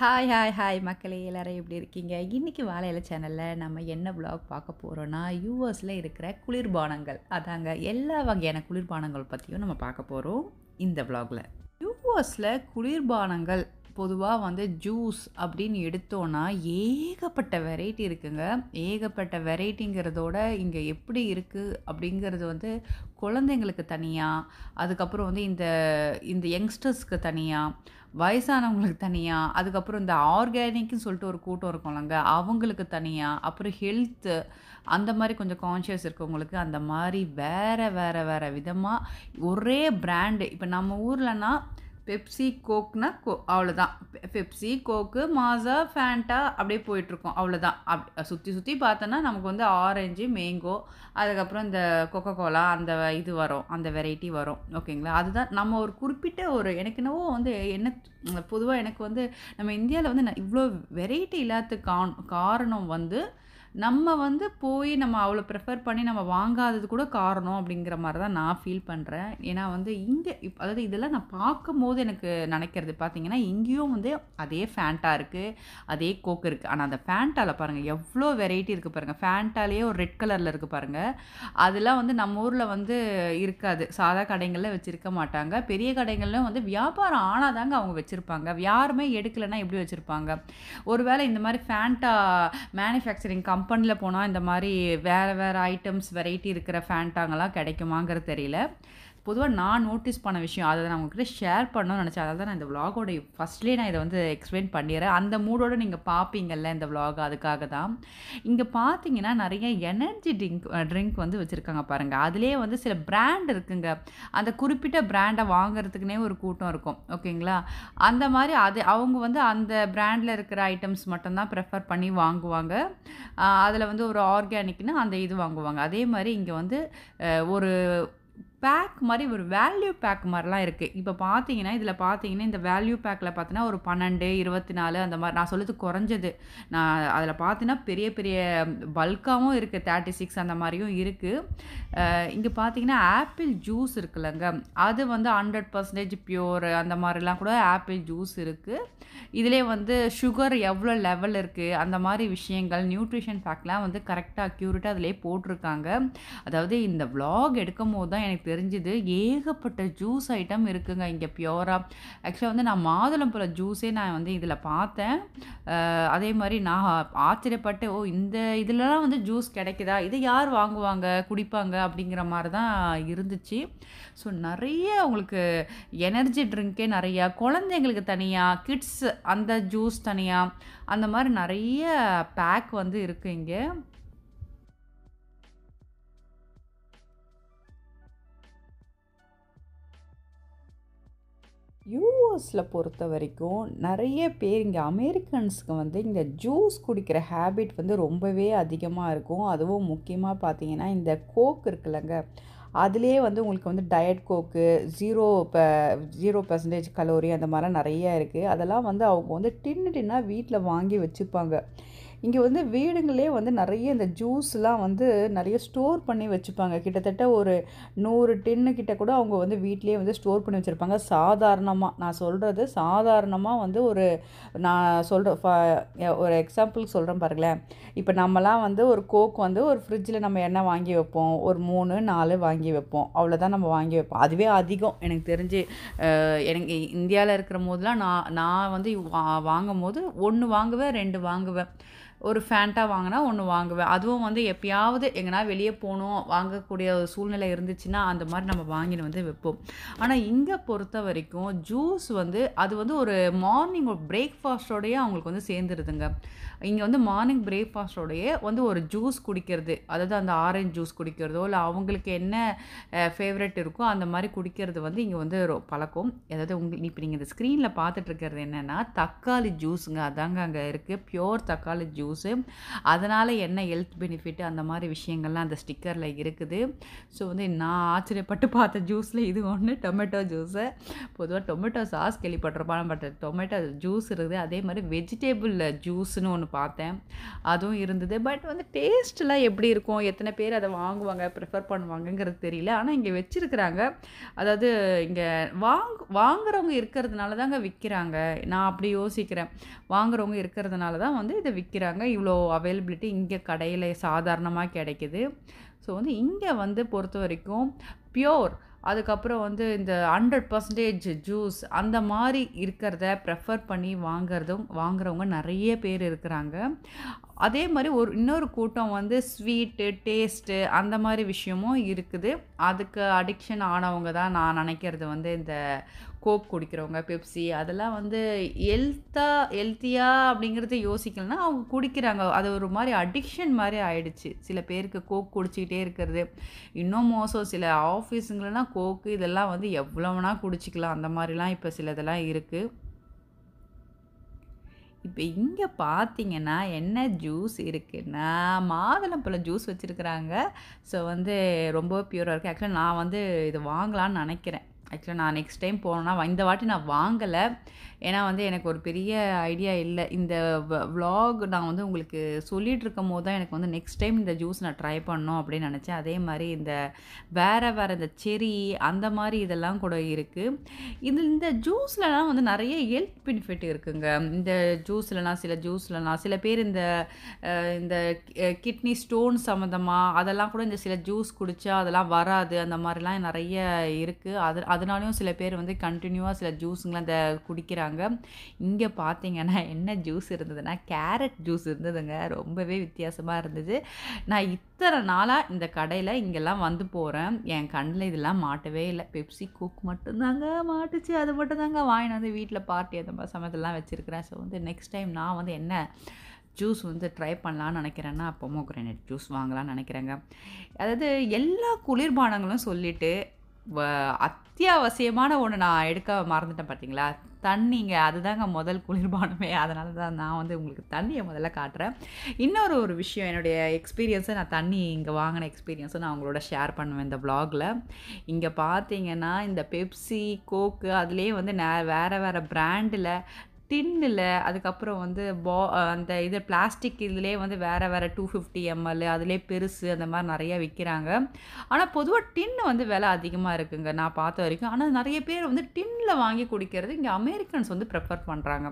Hi hi hi மக்களே, எல்லோரும் எப்படி இருக்கீங்க? இன்றைக்கி வாழையில சேனலில் நம்ம என்ன vlog பார்க்க போகிறோன்னா, யூஎஸில் இருக்கிற குளிர்பானங்கள், அதாங்க எல்லா வகையான குளிர்பானங்கள் பற்றியும் நம்ம பார்க்க போகிறோம் இந்த vlogல. யூஎஸில் குளிர்பானங்கள் பொதுவாக ஜூஸ் அப்படின்னு எடுத்தோன்னா ஏகப்பட்ட வெரைட்டி இருக்குங்க. ஏகப்பட்ட வெரைட்டிங்கிறதோட இங்கே எப்படி இருக்குது அப்படிங்கிறது குழந்தைங்களுக்கு தனியாக, அதுக்கப்புறம் இந்த யங்ஸ்டர்ஸ்க்கு தனியாக, வயசானவங்களுக்கு தனியாக, அதுக்கப்புறம் இந்த ஆர்கானிக்னு சொல்லிட்டு ஒரு கூட்டம் இருக்கும்லங்க, அவங்களுக்கு தனியாக, அப்புறம் ஹெல்த்து அந்த மாதிரி கொஞ்சம் கான்ஷியஸ் இருக்கவங்களுக்கு அந்த மாதிரி வேறு வேறு வேறு விதமாக ஒரே பிராண்டு. இப்போ நம்ம ஊர்லன்னா பெப்சி கோக்னா அவ்வளோதான், பெப்சி கோக்கு மாஸா ஃபேண்டா அப்படியே போயிட்டுருக்கோம், அவ்வளோதான். சுற்றி சுற்றி பார்த்தோன்னா நமக்கு ஆரஞ்சு மேங்கோ, அதுக்கப்புறம் இந்த கொக்கோ கோலா அந்த இது வரும், அந்த வெரைட்டி வரும், ஓகேங்களா? அதுதான் நம்ம ஒரு குறிப்பிட்ட ஒரு எனக்கு என்னவோ என்ன பொதுவாக எனக்கு நம்ம இந்தியாவில் இவ்வளோ வெரைட்டி இல்லாததுக்கு காரணம் நம்ம போய் நம்ம அவ்வளோ ப்ரிஃபர் பண்ணி நம்ம வாங்காதது கூட காரணம் அப்படிங்கிற மாதிரி தான் நான் ஃபீல் பண்ணுறேன். ஏன்னா இங்கே இதெல்லாம் நான் பார்க்கும் போது எனக்கு நினைக்கிறது பார்த்திங்கன்னா, இங்கேயும் அதே ஃபேண்டா இருக்குது, அதே கோக்கு இருக்குது. ஆனால் அந்த ஃபேண்டாவில் பாருங்கள் எவ்வளோ வெரைட்டி இருக்குது பாருங்கள். ஃபேண்டாலேயே ஒரு ரெட் கலரில் இருக்குது பாருங்கள். அதெல்லாம் நம்ம ஊரில் இருக்காது, சாதா கடைகளில் வச்சுருக்க மாட்டாங்க. பெரிய கடைகள்லையும் வியாபாரம் ஆனால் தாங்க அவங்க வச்சுருப்பாங்க. யாருமே எடுக்கலைன்னா எப்படி வச்சுருப்பாங்க? ஒருவேளை இந்த மாதிரி ஃபேண்டா மேனுஃபேக்சரிங் கம்பெனியில் போனால் இந்த மாதிரி வேறு வேறு ஐட்டம்ஸ் வெரைட்டி இருக்கிற ஃபேண்டாங்கெல்லாம் கிடைக்குமாங்கிறது தெரியல. பொதுவாக நான் நோட்டீஸ் பண்ண விஷயம், அதை நான் உங்ககிட்ட ஷேர் பண்ணணும்னு நினச்சேன். அதை தான் நான் இந்த விலாகோடைய ஃபஸ்ட்லேயே நான் இதை எக்ஸ்பிளைன் பண்ணிடுறேன். அந்த மூடோடு நீங்கள் பார்ப்பீங்கள்ல இந்த விலாக், அதுக்காக தான். இங்கே பார்த்தீங்கன்னா நிறைய எனர்ஜி ட்ரிங்க் வச்சுருக்காங்க பாருங்கள். அதிலே சில பிராண்ட் இருக்குங்க. அந்த குறிப்பிட்ட பிராண்டை வாங்குறதுக்குனே ஒரு கூட்டம் இருக்கும், ஓகேங்களா? அந்த மாதிரி அது அவங்க அந்த பிராண்டில் இருக்கிற ஐட்டம்ஸ் மட்டும்தான் ப்ரிஃபர் பண்ணி வாங்குவாங்க. அதில் ஒரு ஆர்கானிக்னு அந்த இது வாங்குவாங்க. அதே மாதிரி இங்கே ஒரு பேக் மாதிரி, ஒரு வேல்யூ பேக் மாதிரிலாம் இருக்குது. இப்போ பார்த்தீங்கன்னா இதில் பார்த்தீங்கன்னா இந்த வேல்யூ பேக்கில் பார்த்தீங்கன்னா ஒரு 12, 24 அந்த மாதிரி நான் சொல்லுறது குறைஞ்சது. நான் அதில் பார்த்தீங்கன்னா பெரிய பெரிய பல்காகவும் இருக்குது, 36 அந்த மாதிரியும் இருக்குது. இங்கே பார்த்தீங்கன்னா ஆப்பிள் ஜூஸ் இருக்குல்லங்க, அது 100% பியூர் அந்த மாதிரிலாம் கூட ஆப்பிள் ஜூஸ் இருக்குது. இதிலே சுகர் எவ்வளோ லெவல் இருக்குது, அந்த மாதிரி விஷயங்கள், நியூட்ரிஷன் ஃபேக்ட்லாம் கரெக்டாக அக்யூரேட்டாக அதிலே போட்டிருக்காங்க. அதாவது இந்த விலாக் எடுக்கும் போது தான் எனக்கு தெரிஞ்சது ஏகப்பட்ட ஜூஸ் ஐட்டம் இருக்குங்க இங்கே பியூரா. ஆக்சுவலாக நான் மாதுளம்பழ ஜூஸே நான் இதில் பார்த்தேன். அதே மாதிரி நான் ஆச்சரியப்பட்டு, ஓ இந்த இதுலலாம் ஜூஸ் கிடைக்குதா, இதை யார் வாங்குவாங்க குடிப்பாங்க அப்படிங்கிற மாதிரி தான் இருந்துச்சு. ஸோ நிறைய உங்களுக்கு எனர்ஜி ட்ரிங்கே நிறையா, குழந்தைங்களுக்கு தனியாக கிட்ஸ் அந்த ஜூஸ் தனியாக, அந்த மாதிரி நிறைய பேக் இருக்குது இங்கே. யூஎஸில் பொறுத்த வரைக்கும் நிறைய பேர் இங்கே அமெரிக்கன்ஸுக்கு இந்த ஜூஸ் குடிக்கிற ஹேபிட் ரொம்பவே அதிகமாக இருக்கும். அதுவும் முக்கியமாக பார்த்தீங்கன்னா இந்த கோக் இருக்குல்லங்க, அதுலேயே உங்களுக்கு டயட் கோக்கு 0% கலோரி அந்த மாதிரிலாம் நிறையா இருக்குது. அதெல்லாம் அவங்க டின்னாக வீட்டில் வாங்கி வச்சுப்பாங்க. இங்கே வீடுங்களே நிறைய இந்த ஜூஸ்லாம் நிறைய ஸ்டோர் பண்ணி வச்சுப்பாங்க. கிட்டத்தட்ட ஒரு 100 டின்னு கிட்ட கூட அவங்க வீட்டிலே ஸ்டோர் பண்ணி வச்சுருப்பாங்க. சாதாரணமாக நான் சொல்கிறது சாதாரணமாக ஒரு நான் சொல்கிற ஒரு எக்ஸாம்பிள் சொல்கிறேன் பாருங்களேன். இப்போ நம்மலாம் ஒரு கோக் ஒரு ஃப்ரிட்ஜில் நம்ம என்ன வாங்கி வைப்போம், ஒரு 3, 4 வாங்கி வைப்போம், அவ்வளோதான் நம்ம வாங்கி வைப்போம். அதுவே அதிகம் எனக்கு தெரிஞ்சு. எனக்கு இந்தியாவில் இருக்கிற போதெலாம் நான் வாங்கும் போது 1 வாங்குவேன் 2 வாங்குவேன், ஒரு ஃபேண்டா வாங்கினா 1 வாங்குவேன். அதுவும் எப்பயாவது எங்கன்னா வெளியே போகணும் வாங்கக்கூடிய ஒரு சூழ்நிலை இருந்துச்சுன்னா அந்த மாதிரி நம்ம வாங்கின்னு வைப்போம். ஆனால் இங்கே பொறுத்த வரைக்கும் ஜூஸ் அது ஒரு மார்னிங் ஒரு பிரேக்ஃபாஸ்ட்டோடையே அவங்களுக்கு சேர்ந்துடுதுங்க. இங்கே மார்னிங் பிரேக்ஃபாஸ்ட்டோடையே ஒரு ஜூஸ் குடிக்கிறது, அதாவது அந்த ஆரஞ்சு ஜூஸ் குடிக்கிறதோ இல்லை அவங்களுக்கு என்ன ஃபேவரட் இருக்கோ அந்த மாதிரி குடிக்கிறது இங்கே பழக்கம். அதாவது உங்களுக்கு இப்போ நீங்கள் இந்த ஸ்க்ரீனில் பார்த்துட்ருக்கிறது என்னென்னா தக்காளி ஜூஸுங்க. அதாங்க அங்கே இருக்குது பியூர் தக்காளி ஜூஸ். அதனால் என்ன ஹெல்த் பெனிஃபிட் அந்த மாதிரி விஷயங்கள்லாம் அந்த ஸ்டிக்கரில் இருக்குது. ஸோ நான் ஆச்சரியப்பட்டு பார்த்த ஜூஸில் இது ஒன்று, டொமேட்டோ ஜூஸு. பொதுவாக டொமேட்டோ சாஸ் கேள்விப்பட்டிருப்பாங்க, பட் டொமேட்டோ ஜூஸ் இருக்குது. அதே மாதிரி வெஜிடேபிள் ஜூஸ்னு ஒன்று ஒன்று பார்த்தேன், அதுவும் இருந்தது. பட் வந்து டேஸ்ட்டெலாம் எப்படி இருக்கும், எத்தனை பேர் அதை வாங்குவாங்க ப்ரிஃபர் பண்ணுவாங்கங்கிறது தெரியல. ஆனால் இங்கே வச்சுருக்கிறாங்க, அதாவது இங்கே வாங்குறவங்க இருக்கிறதுனால தாங்க விற்கிறாங்க. நான் அப்படி யோசிக்கிறேன், வாங்குறவங்க இருக்கிறதுனால தான் வந்து இதை விற்கிறாங்க. இவ்வளோ அவைலபிலிட்டி இங்கே கடையில் சாதாரணமாக கிடைக்கிது. ஸோ வந்து இங்கே வந்து பொறுத்த வரைக்கும் பியோர், அதுக்கப்புறம் வந்து இந்த 100% ஜூஸ் அந்த மாதிரி இருக்கிறத ப்ரெஃபர் பண்ணி வாங்குறவங்க நிறைய பேர் இருக்கிறாங்க. அதே மாதிரி இன்னொரு கூட்டம் வந்து ஸ்வீட்டு டேஸ்ட்டு அந்த மாதிரி விஷயமும் இருக்குது. அதுக்கு அடிக்ஷன் ஆனவங்க தான் நான் நினைக்கிறது. வந்து இந்த கோக் குடிக்கிறவங்க, பெப்சி, அதெல்லாம் வந்து ஹெல்த்தியா அப்படிங்கிறத யோசிக்கலன்னா அவங்க குடிக்கிறாங்க. அது ஒரு மாதிரி அடிக்ஷன் மாதிரி ஆயிடுச்சு. சில பேருக்கு கோக் குடிச்சிக்கிட்டே இருக்கிறது, இன்னும் மோசம் சில ஆஃபீஸுங்களெலாம் கோக்கு இதெல்லாம் வந்து எவ்வளோனா குடிச்சிக்கலாம் அந்த மாதிரிலாம் இப்போ சிலதெல்லாம் இருக்குது. இப்போ இங்கே பார்த்தீங்கன்னா என்ன ஜூஸ் இருக்குன்னா மாதுளம்பழம் ஜூஸ் வச்சுருக்கிறாங்க. ஸோ வந்து ரொம்ப பியூராக இருக்குது. ஆக்சுவலாக நான் வந்து இது வாங்கலான்னு நினைக்கிறேன். ஆக்சுவலாக நான் நெக்ஸ்ட் டைம் போனேன்னா, இந்த வாட்டி நான் வாங்கலை, ஏன்னா வந்து எனக்கு ஒரு பெரிய ஐடியா இல்லை. இந்த விலாக் நான் வந்து உங்களுக்கு சொல்லிகிட்ருக்கும் போது தான் எனக்கு வந்து நெக்ஸ்ட் டைம் இந்த ஜூஸ் நான் ட்ரை பண்ணணும் அப்படின்னு நினச்சேன். அதே மாதிரி இந்த வேறு இந்த செரி அந்த மாதிரி இதெல்லாம் கூட இருக்குது. இந்த ஜூஸ்லலாம் வந்து நிறைய ஹெல்த் பெனிஃபிட் இருக்குங்க. இந்த ஜூஸ்லலாம் சில பேர் இந்த கிட்னி ஸ்டோன் சம்மந்தமாக அதெல்லாம் கூட இந்த சில ஜூஸ் குடித்தா அதெல்லாம் வராது அந்த மாதிரிலாம் நிறைய இருக்குது. அதனாலையும் சில பேர் வந்து கண்டினியூவாக சில ஜூஸுங்களாம் அதை குடிக்கிறாங்க. இங்கே பார்த்தீங்கன்னா என்ன ஜூஸ் இருந்ததுன்னா கேரட் ஜூஸ் இருந்ததுங்க. ரொம்பவே வித்தியாசமாக இருந்தது. நான் இத்தனை நாளாக இந்த கடையில் இங்கெல்லாம் வந்து போகிறேன், என் கண்ணில் இதெல்லாம் மாட்டவே இல்லை. பெப்சி கோக் மட்டும்தாங்க மாட்டுச்சு. அது மட்டும் தாங்க வாங்கினு வந்து வீட்டில் பார்ட்டி அந்த மாதிரி சமயத்தெல்லாம் வச்சுருக்கிறேன். ஸோ வந்து நெக்ஸ்ட் டைம் நான் வந்து என்ன ஜூஸ் வந்து ட்ரை பண்ணலான்னு நினைக்கிறேன்னா பொமோகிரானேட் ஜூஸ் வாங்கலான்னு நினைக்கிறேங்க. அதாவது எல்லா குளிர்பானங்களும் சொல்லிவிட்டு அத்தியாவசியமான ஒன்று நான் எடுக்க மறந்துட்டேன் பார்த்தீங்களா, தண்ணிங்க. அதுதாங்க முதல் குளிர்பானமே. அதனால தான் நான் வந்து உங்களுக்கு தண்ணியை முதல்ல காட்டுறேன். இன்னொரு விஷயம், என்னுடைய எக்ஸ்பீரியன்ஸை நான் தண்ணி இங்கே வாங்கின எக்ஸ்பீரியன்ஸை நான் உங்களோட ஷேர் பண்ணுவேன் இந்த வ்ளாகில். இங்கே பார்த்தீங்கன்னா இந்த பெப்சி கோக்கு அதுலேயே வந்து வேறு பிராண்டில் டின்னில், அதுக்கப்புறம் வந்து அந்த இது பிளாஸ்டிக் இதிலே வந்து வேறு 250 ml அதிலே பெருசு அந்த மாதிரி நிறையா விற்கிறாங்க. ஆனால் பொதுவாக டின்னு வந்து விலை அதிகமாக இருக்குங்க நான் பார்த்த வரைக்கும். ஆனால் நிறைய பேர் வந்து டின்னில் வாங்கி குடிக்கிறது இங்கே அமெரிக்கன்ஸ் வந்து ப்ரிஃபர் பண்ணுறாங்க.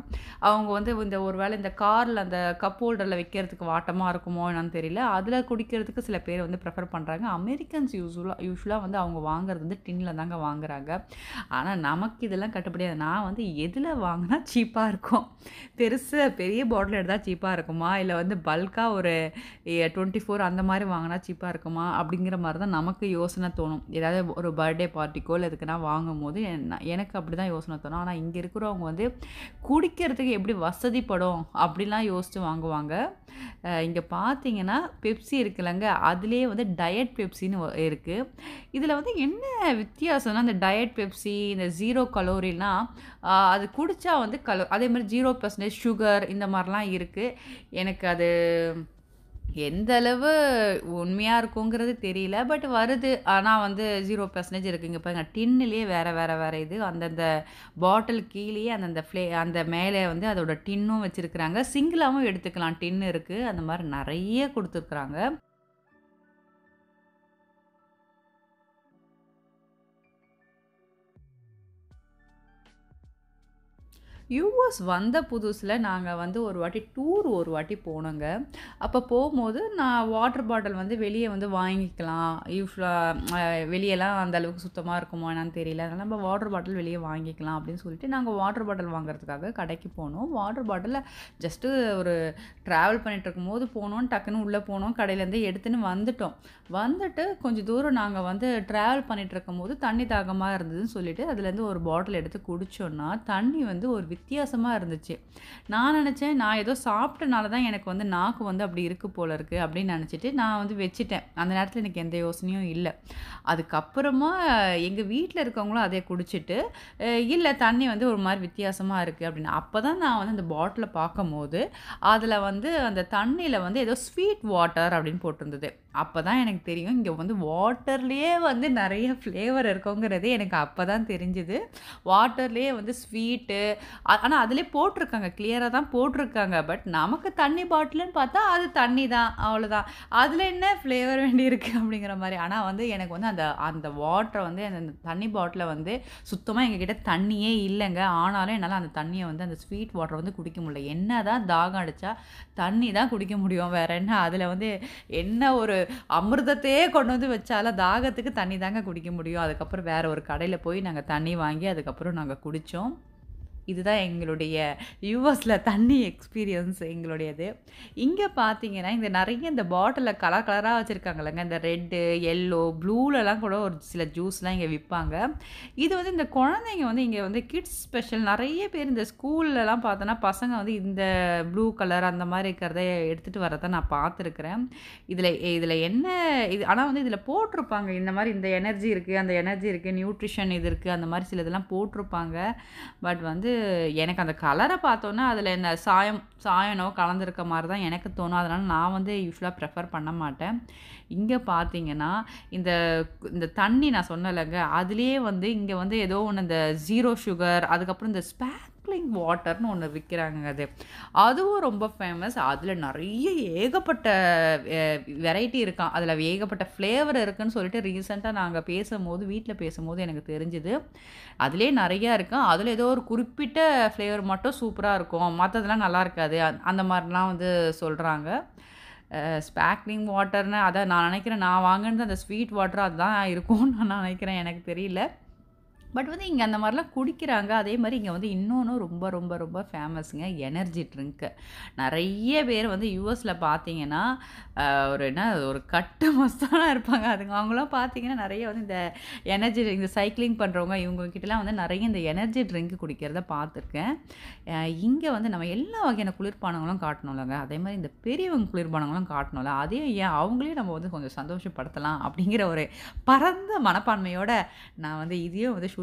அவங்க வந்து இந்த ஒரு வேளை இந்த காரில் அந்த கப் ஹோல்டரில் வைக்கிறதுக்கு வாட்டமாக இருக்குமோ என்னன்னு தெரியல, அதில் குடிக்கிறதுக்கு சில பேர் வந்து ப்ரிஃபர் பண்ணுறாங்க. அமெரிக்கன்ஸ் யூஸ்வலாக வந்து அவங்க வாங்குறது வந்து டின்னில் தாங்க வாங்குறாங்க. ஆனால் நமக்கு இதெல்லாம் கட்டுப்படியாது. நான் வந்து எதில் வாங்கினா சீப்பாக இருக்கும், பெரிய பாட்டில் எடுத்தால் சீப்பாக இருக்குமா, இல்லை வந்து பல்காக ஒரு 24 அந்த மாதிரி வாங்கினா சீப்பாக இருக்குமா அப்படிங்கிற மாதிரி தான் நமக்கு யோசனை தோணும். ஏதாவது ஒரு பர்த்டே பார்ட்டிக்கோ இல்லை இதுக்குன்னா வாங்கும் போது எனக்கு அப்படி தான் யோசனை தோணும். ஆனால் இங்கே இருக்கிறவங்க வந்து குடிக்கிறதுக்கு எப்படி வசதிப்படும் அப்படிலாம் யோசித்து வாங்குவாங்க. இங்கே பார்த்தீங்கன்னா பெப்சி இருக்குல்லங்க, அதுலேயே வந்து டயட் பெப்சின்னு இருக்குது. இதில் வந்து என்ன வித்தியாசம்னா இந்த டயட் பெப்சி இந்த 0 கலோரினா அது குடித்தா வந்து அதே மாதிரி 0% சுகர் இந்த மாதிரிலாம் இருக்குது. எனக்கு அது எந்த அளவு உண்மையாக இருக்குங்கிறது தெரியல, பட் வருது. ஆனால் வந்து 0% இருக்குங்க. இப்போ எங்கள் டின்னுலேயே வேறு இது அந்தந்த பாட்டில் கீழே அந்தந்த அந்த மேலே வந்து அதோட டின்னும் வச்சுருக்குறாங்க. சிங்கிளாகவும் எடுத்துக்கலாம் டின்னு இருக்குது. அந்த மாதிரி நிறைய கொடுத்துருக்குறாங்க. யூஎஸ் வந்த புதுசில் நாங்கள் வந்து ஒரு வாட்டி போனோங்க. அப்போ போகும்போது நான் வாட்டர் பாட்டில் வந்து வெளியே வந்து வாங்கிக்கலாம். வெளியெல்லாம் அந்தளவுக்கு சுத்தமாக இருக்குமா என்னன்னு தெரியல, அதனால் நம்ம வாட்டர் பாட்டில் வெளியே வாங்கிக்கலாம் அப்படின்னு சொல்லிட்டு நாங்கள் வாட்டர் பாட்டில் வாங்குறதுக்காக கடைக்கு போனோம். வாட்டர் பாட்டில் ஜஸ்ட்டு ஒரு ட்ராவல் பண்ணிகிட்டு இருக்கும்போது போனோம், டக்குன்னு உள்ளே போனோம், கடையிலேருந்து எடுத்துன்னு வந்துட்டு கொஞ்சம் தூரம் நாங்கள் வந்து ட்ராவல் பண்ணிகிட்டு இருக்கும்போது தண்ணி தாகமாக இருந்ததுன்னு சொல்லிட்டு அதுலேருந்து ஒரு பாட்டில் எடுத்து குடித்தோன்னா தண்ணி வந்து ஒரு வித்தியாசமாக இருந்துச்சு. நான் நினச்சேன் நான் ஏதோ சாப்பிட்டனால தான் எனக்கு வந்து நாக்கு வந்து அப்படி இருக்குது போல இருக்குது அப்படின்னு நினச்சிட்டு நான் வந்து வச்சுட்டேன். அந்த நேரத்தில் எனக்கு எந்த யோசனையும் இல்லை. அதுக்கப்புறமா எங்கள் வீட்டில் இருக்கவங்களும் அதே குடிச்சிட்டு இல்லை தண்ணி வந்து ஒரு மாதிரி வித்தியாசமாக இருக்குது அப்படின்னு. அப்போ தான் நான் வந்து அந்த பாட்டில் பார்க்கும் போது அதில் வந்து அந்த தண்ணியில் வந்து ஏதோ ஸ்வீட் வாட்டர் அப்படின்னு போட்டிருந்தது. அப்போ தான் எனக்கு தெரியும் இங்கே வந்து வாட்டர்லேயே வந்து நிறைய ஃப்ளேவர் இருக்குங்கிறது எனக்கு அப்போ தான் தெரிஞ்சுது. வாட்டர்லேயே வந்து ஸ்வீட்டு, ஆனால் அதிலே போட்டிருக்காங்க, கிளியராக தான் போட்டிருக்காங்க. பட் நமக்கு தண்ணி பாட்டிலுன்னு பார்த்தா அது தண்ணி தான், அவ்வளோதான், அதில் என்ன ஃப்ளேவர் வேண்டி இருக்குது அப்படிங்கிற மாதிரி. ஆனால் வந்து எனக்கு வந்து அந்த அந்த வாட்டரை வந்து அந்த தண்ணி பாட்டிலை வந்து சுத்தமாக எங்ககிட்ட தண்ணியே இல்லைங்க. ஆனாலும் என்னால் அந்த தண்ணியை வந்து அந்த ஸ்வீட் வாட்டரை வந்து குடிக்க முடியல. என்ன தான் தாகம் அடித்தா தண்ணி தான் குடிக்க முடியும், வேறு என்ன. அதில் வந்து என்ன ஒரு அமிர்தத்தையே கொண்டு வந்து வச்சாலும் தாகத்துக்கு தண்ணி தாங்க குடிக்க முடியும். அதுக்கப்புறம் வேறு ஒரு கடையில் போய் நாங்கள் தண்ணி வாங்கி அதுக்கப்புறம் நாங்கள் குடித்தோம். இதுதான் எங்களுடைய யூஎஸில் தண்ணி எக்ஸ்பீரியன்ஸ் எங்களுடையது. இங்கே பார்த்தீங்கன்னா இந்த நிறைய இந்த பாட்டிலில் கலர் கலராக வச்சுருக்காங்கல்லங்க, இந்த ரெட்டு எல்லோ ப்ளூலலாம் கூட ஒரு சில ஜூஸ்லாம் இங்கே விற்பாங்க. இது வந்து இந்த குழந்தைங்க வந்து இங்கே வந்து கிட்ஸ் ஸ்பெஷல் நிறைய பேர் இந்த ஸ்கூல்லலாம் பார்த்தோன்னா பசங்க வந்து இந்த ப்ளூ கலர் அந்த மாதிரி இருக்கிறத எடுத்துகிட்டு வரதை நான் பார்த்துருக்குறேன். இதில் என்ன இது, ஆனால் வந்து இதில் போட்டிருப்பாங்க இந்த மாதிரி இந்த எனர்ஜி இருக்குது, அந்த எனர்ஜி இருக்குது, நியூட்ரிஷன் இது இருக்குது, அந்த மாதிரி சில இதெல்லாம் போட்டிருப்பாங்க. பட் வந்து எனக்கு அந்த கலரை பார்த்தோன்னா அதில் என்ன சாயனோ கலந்துருக்க மாதிரி தான் எனக்கு தோணும். அதனால் நான் வந்து யூஸ்வலாக ப்ரிஃபர் பண்ண மாட்டேன். இங்கே பார்த்தீங்கன்னா இந்த இந்த தண்ணி நான் சொன்னலைங்க, அதுலேயே வந்து இங்கே வந்து ஏதோ ஒன்று இந்த ஜீரோ சுகர், அதுக்கப்புறம் இந்த ஸ்பார்க்லிங் வாட்டர்னு ஒன்று விற்கிறாங்க, அது அதுவும் ரொம்ப ஃபேமஸ். அதில் நிறைய ஏகப்பட்ட வெரைட்டி இருக்கான், அதில் ஏகப்பட்ட ஃப்ளேவர் இருக்குதுன்னு சொல்லிட்டு ரீசெண்டாக நாங்கள் வீட்டில் பேசும்போது எனக்கு தெரிஞ்சுது. அதிலே நிறையா இருக்கும். அதில் ஏதோ ஒரு குறிப்பிட்ட ஃப்ளேவர் மட்டும் சூப்பராக இருக்கும், மற்றதெல்லாம் நல்லா இருக்காது, அந்த மாதிரிலாம் வந்து சொல்கிறாங்க. ஸ்பார்க்லிங் வாட்டர்னு அதை நான் நினைக்கிறேன், நான் வாங்கினது அந்த ஸ்வீட் வாட்டர் அதுதான் இருக்கும்னு நான் நினைக்கிறேன், எனக்கு தெரியல. பட் வந்து இங்கே அந்த மாதிரிலாம் குடிக்கிறாங்க. அதே மாதிரி இங்கே வந்து இன்னொன்று ரொம்ப ரொம்ப ரொம்ப ஃபேமஸுங்க, எனர்ஜி ட்ரிங்க்கு. நிறைய பேர் வந்து யூஎஸில் பார்த்தீங்கன்னா ஒரு கட்டு மஸ்தானாக இருப்பாங்க. அதுங்க அவங்களாம் பார்த்தீங்கன்னா நிறைய வந்து இந்த எனர்ஜி இந்த சைக்கிளிங் பண்ணுறவங்க இவங்கக்கிட்டலாம் வந்து நிறைய இந்த எனர்ஜி ட்ரிங்க் குடிக்கிறத பார்த்துருக்கேன். இங்கே வந்து நம்ம எல்லா வகையான குளிர்பானங்களும் காட்டணும்லங்க, அதே மாதிரி இந்த பெரியவங்க குளிர்பானங்களும் காட்டணும்ல, அதே ஏன் அவங்களையும் நம்ம வந்து கொஞ்சம் சந்தோஷப்படுத்தலாம் அப்படிங்கிற ஒரு பரந்த மனப்பான்மையோடு நான் வந்து இதையும் வந்து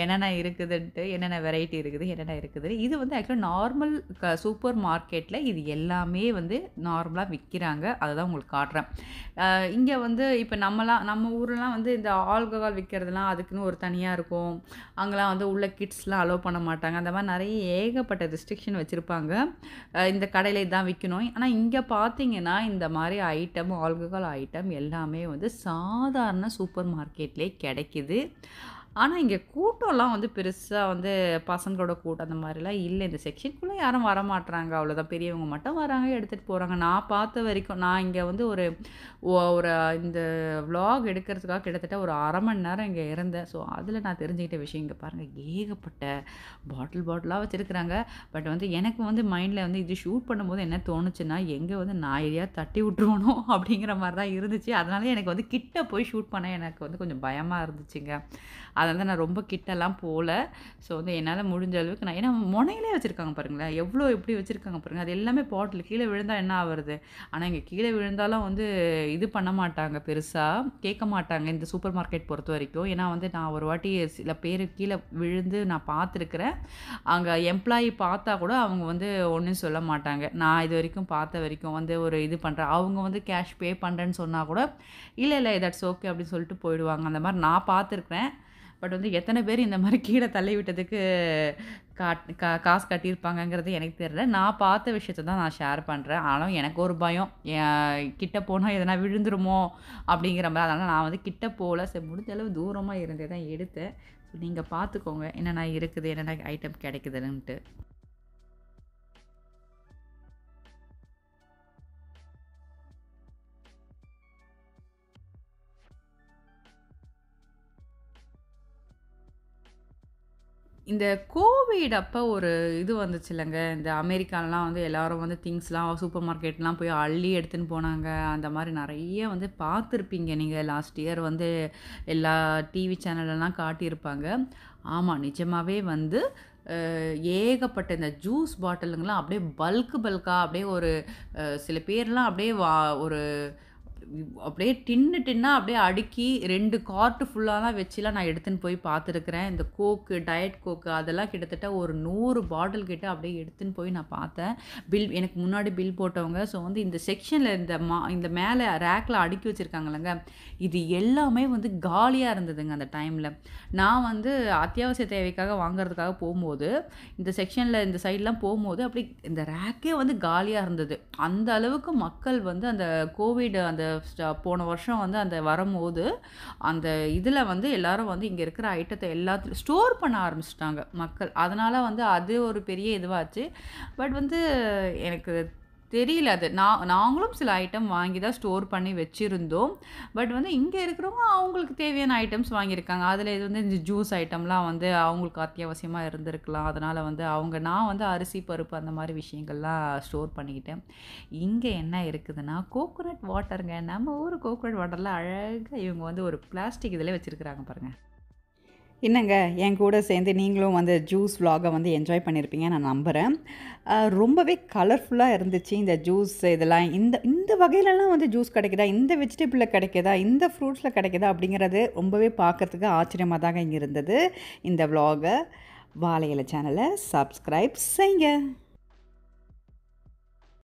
என்னென்ன இருக்குதுன்ட்டு, என்னென்ன வெரைட்டி இருக்குது, என்னென்ன இருக்குது. இது வந்து ஆக்சுவலாக நார்மல் சூப்பர் மார்க்கெட்டில் இது எல்லாமே வந்து நார்மலாக விற்கிறாங்க, அதுதான் உங்களுக்கு காட்டுறேன். இங்கே வந்து இப்போ நம்ம ஊரெலாம் வந்து இந்த ஆல்கஹால் விற்கிறதுலாம் அதுக்குன்னு ஒரு தனியாக இருக்கும். அங்கெலாம் வந்து உள்ள கிட்ஸ்லாம் அலோவ் பண்ண மாட்டாங்க, அந்த மாதிரி நிறைய ஏகப்பட்ட ரெஸ்ட்ரிக்ஷன் வச்சுருப்பாங்க. இந்த கடையில் இதுதான் விற்கணும். ஆனால் இங்கே பார்த்தீங்கன்னா இந்த மாதிரி ஐட்டம் ஆல்கஹால் ஐட்டம் எல்லாமே வந்து சாதாரண சூப்பர் மார்க்கெட்லேயே கிடைக்கிது. ஆனால் இங்கே கூட்டம்லாம் வந்து பெருசாக வந்து பசங்களோட கூட்டம் அந்த மாதிரிலாம் இல்லை. இந்த செக்ஷனுக்குள்ளே யாரும் வரமாட்றாங்க, அவ்வளோதான். பெரியவங்க மட்டும் வராங்க, எடுத்துகிட்டு போகிறாங்க. நான் பார்த்த வரைக்கும் நான் இங்கே வந்து ஒரு இந்த விலாக் எடுக்கிறதுக்காக கிட்டத்தட்ட ஒரு அரை மணி நேரம் இங்கே இருந்தேன். ஸோ அதில் நான் தெரிஞ்சுக்கிட்ட விஷயம் இங்கே பாருங்கள், ஏகப்பட்ட பாட்டிலாக வச்சுருக்குறாங்க. பட் வந்து எனக்கு வந்து மைண்டில் வந்து இது ஷூட் பண்ணும்போது என்ன தோணுச்சுன்னா, எங்கே வந்து நான் ஏரியா தட்டி விட்டுருவணும் அப்படிங்கிற மாதிரி தான் இருந்துச்சு. அதனால எனக்கு வந்து கிட்ட போய் ஷூட் பண்ண எனக்கு வந்து கொஞ்சம் பயமாக இருந்துச்சுங்க. அதனால் நான் ரொம்ப கிட்டலாம் போகல. ஸோ வந்து என்னால் முடிஞ்ச அளவுக்கு நான், ஏன்னா முனையிலே வச்சுருக்காங்க பாருங்களேன், எவ்வளோ எப்படி வச்சுருக்காங்க பாருங்கள், அது எல்லாமே பாட்டில். கீழே விழுந்தால் என்ன ஆகுறது? ஆனால் இங்கே கீழே விழுந்தாலும் வந்து இது பண்ண மாட்டாங்க, பெருசாக கேட்க மாட்டாங்க இந்த சூப்பர் மார்க்கெட் பொறுத்த வரைக்கும். ஏன்னா வந்து நான் ஒரு வாட்டி சில பேர் கீழே விழுந்து நான் பார்த்துருக்குறேன். அங்கே எம்ப்ளாயி பார்த்தா கூட அவங்க வந்து ஒன்றும் சொல்ல மாட்டாங்க. நான் இது வரைக்கும் பார்த்த வரைக்கும் வந்து ஒரு இது பண்ணுறேன், அவங்க வந்து கேஷ் பே பண்ணுறேன்னு சொன்னால் கூட இல்லை தட்ஸ் ஓகே அப்படின்னு சொல்லிட்டு போயிடுவாங்க. அந்த மாதிரி நான் பார்த்துருக்குறேன். பட் வந்து எத்தனை பேர் இந்த மாதிரி கீழே தள்ளி விட்டதுக்கு காசு கட்டியிருப்பாங்கங்கிறது எனக்கு தெரியல. நான் பார்த்த விஷயத்த தான் நான் ஷேர் பண்ணுறேன். ஆனாலும் எனக்கு ஒரு பயம், கிட்ட போனால் எதனா விழுந்துருமோ அப்படிங்கிற மாதிரி. அதனால் நான் வந்து கிட்ட போகல, சரி முடிஞ்ச அளவு தூரமாக இருந்தே தான் எடுத்தேன். ஸோ நீங்கள் பார்த்துக்கோங்க என்னென்னா இருக்குது, என்னென்ன ஐட்டம் கிடைக்குதுன்னுட்டு. இந்த கோவிட் அப்போ ஒரு இது வந்துச்சு இல்லைங்க, இந்த அமெரிக்காலலாம் வந்து எல்லோரும் வந்து திங்ஸ்லாம் சூப்பர் மார்க்கெட்லாம் போய் அள்ளி எடுத்துன்னு போனாங்க. அந்த மாதிரி நிறைய வந்து பார்த்துருப்பீங்க நீங்கள். லாஸ்ட் இயர் வந்து எல்லா டிவி சேனல்லாம் காட்டியிருப்பாங்க. ஆமாம், நிஜமாகவே வந்து ஏகப்பட்ட இந்த ஜூஸ் பாட்டிலுங்கெல்லாம் அப்படியே பல்காக அப்படியே ஒரு சில பேர்லாம் அப்படியே ஒரு அப்படியே டின்னு டின்னாக அப்படியே அடுக்கி 2 கார்ட்டு ஃபுல்லாலாம் வச்சுலாம் நான் எடுத்துன்னு போய் பார்த்துருக்குறேன். இந்த கோக்கு, டயட் கோக்கு அதெல்லாம் கிட்டத்தட்ட ஒரு 100 பாட்டில் கிட்ட அப்படியே எடுத்துன்னு போய் நான் பார்த்தேன். பில் எனக்கு முன்னாடி பில் போட்டவங்க. ஸோ வந்து இந்த செக்ஷனில் இந்த மேலே ரேக்கில் அடுக்கி வச்சுருக்காங்களங்க, இது எல்லாமே வந்து காலியாக இருந்ததுங்க. அந்த டைமில் நான் வந்து அத்தியாவசிய தேவைக்காக வாங்கிறதுக்காக போகும்போது இந்த செக்ஷனில் இந்த சைட்லாம் போகும்போது அப்படி இந்த ரேக்கே வந்து காலியாக இருந்தது. அந்த அளவுக்கு மக்கள் வந்து அந்த கோவிட் அந்த போன வருஷம் வந்து அந்த வரும்போது அந்த இதில் வந்து எல்லோரும் வந்து இங்கே இருக்கிற ஐட்டத்தை எல்லாத்தையும் ஸ்டோர் பண்ண ஆரம்பிச்சிட்டாங்க மக்கள். அதனால் வந்து அது ஒரு பெரிய இதுவாச்சு. பட் வந்து எனக்கு தெரியல, அது நாங்களும் சில ஐட்டம் வாங்கி தான் ஸ்டோர் பண்ணி வச்சுருந்தோம். பட் வந்து இங்கே இருக்கிறவங்க அவங்களுக்கு தேவையான ஐட்டம்ஸ் வாங்கியிருக்காங்க. அதில் இது வந்து இந்த ஜூஸ் ஐட்டம்லாம் வந்து அவங்களுக்கு அத்தியாவசியமாக இருந்திருக்கலாம். அதனால் வந்து அவங்க நான் வந்து அரிசி, பருப்பு அந்த மாதிரி விஷயங்கள்லாம் ஸ்டோர் பண்ணிக்கிட்டேன். இங்கே என்ன இருக்குதுன்னா கோகோனட் வாட்டருங்க. நம்ம ஊர் கோகோனட் வாட்டர்லாம் அழகாக இவங்க வந்து ஒரு பிளாஸ்டிக் இதில் வச்சுருக்குறாங்க பாருங்கள். என்னங்க, என் கூட சேர்ந்து நீங்களும் வந்து ஜூஸ் vlog-ஐ வந்து என்ஜாய் பண்ணியிருப்பீங்க நான் நம்புகிறேன். ரொம்பவே கலர்ஃபுல்லாக இருந்துச்சு இந்த ஜூஸ். இதெல்லாம் இந்த இந்த வகையிலலாம் வந்து ஜூஸ் கிடைக்குதா, இந்த வெஜிடபிளில் கிடைக்குதா, இந்த ஃப்ரூட்ஸில் கிடைக்குதா அப்படிங்கிறது ரொம்பவே பார்க்குறதுக்கு ஆச்சரியமாக தாங்க இங்கே இருந்தது. இந்த vlog-ஐ வாழை இலை சேனலை சப்ஸ்கிரைப் செய்யுங்க.